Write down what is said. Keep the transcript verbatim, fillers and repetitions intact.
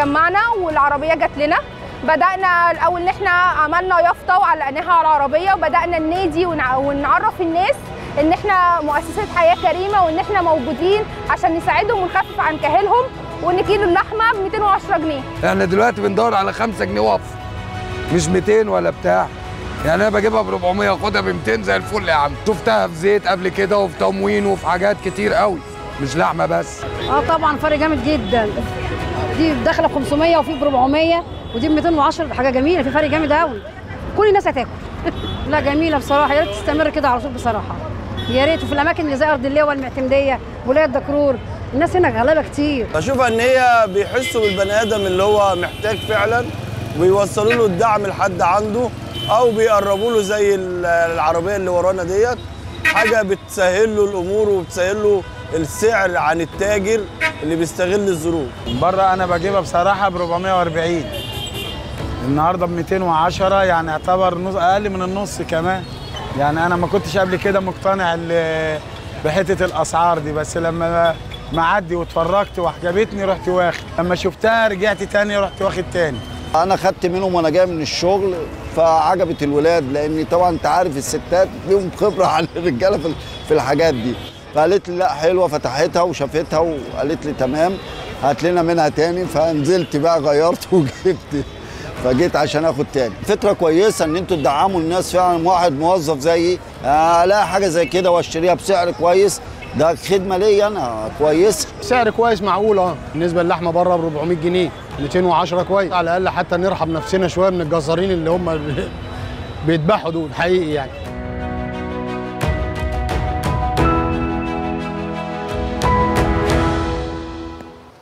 اتجمعنا والعربيه جت لنا. بدأنا الأول إن إحنا عملنا يافطة وعلقناها على العربية، وبدأنا النادي ونعرف الناس إن إحنا مؤسسة حياة كريمة وإن إحنا موجودين عشان نساعدهم ونخفف عن كاهلهم، وإن كيلو اللحمة ب مئتين وعشرة جنيه. إحنا دلوقتي بندور على خمسة جنيه وقف، مش مئتين ولا بتاع، يعني أنا بجيبها ب أربعمية وآخدها ب مئتين زي الفل يا عم. شفتها في زيت قبل كده وفي تموين وفي حاجات كتير قوي، مش لحمة بس. أه طبعًا فرق جامد جدا. دي داخلة ب خمسمية وفي ب أربعمية ودي ب مئتين وعشرة، حاجه جميله، في فرق جامد قوي. كل الناس هتاكل. لا جميله بصراحه، يا ريت تستمر كده على طول بصراحه، يا ريت. وفي الاماكن اللي زي ارض اللواء المعتمديه ولايه دكرور، الناس هنا غلابه كتير. بشوفها ان هي بيحسوا بالبني ادم اللي هو محتاج فعلا، وبيوصلوا له الدعم لحد عنده او بيقربوا له زي العربيه اللي ورانا ديت، حاجه بتسهل له الامور وبتسهل له السعر عن التاجر اللي بيستغل الظروف. بره انا بجيبها بصراحه ب أربعمية وأربعين، النهارده ب مئتين وعشرة، يعني يعتبر نص، اقل من النص كمان. يعني انا ما كنتش قبل كده مقتنع بحته الاسعار دي، بس لما معدي واتفرجت وعجبتني رحت واخد، لما شفتها رجعت تاني رحت واخد تاني. انا خدت منهم وانا جاي من الشغل فعجبت الولاد، لان طبعا انت عارف الستات ليهم خبره عن الرجاله في الحاجات دي، فقالت لي لا حلوه، فتحتها وشافتها وقالت لي تمام هات لنا منها تاني، فنزلت بقى غيرت وجبت، فجيت عشان اخد تاني. فكره كويسه ان انتوا تدعموا الناس فعلا. واحد موظف زيي الاقي حاجه زي كده واشتريها بسعر كويس، ده خدمه ليا انا كويسه. سعر كويس معقول اه، بالنسبه للحمه بره ب أربعمية جنيه، مئتين وعشرة كويس على الاقل، حتى نرحب نفسنا شويه من الجزارين اللي هم بيذبحوا دول حقيقي يعني.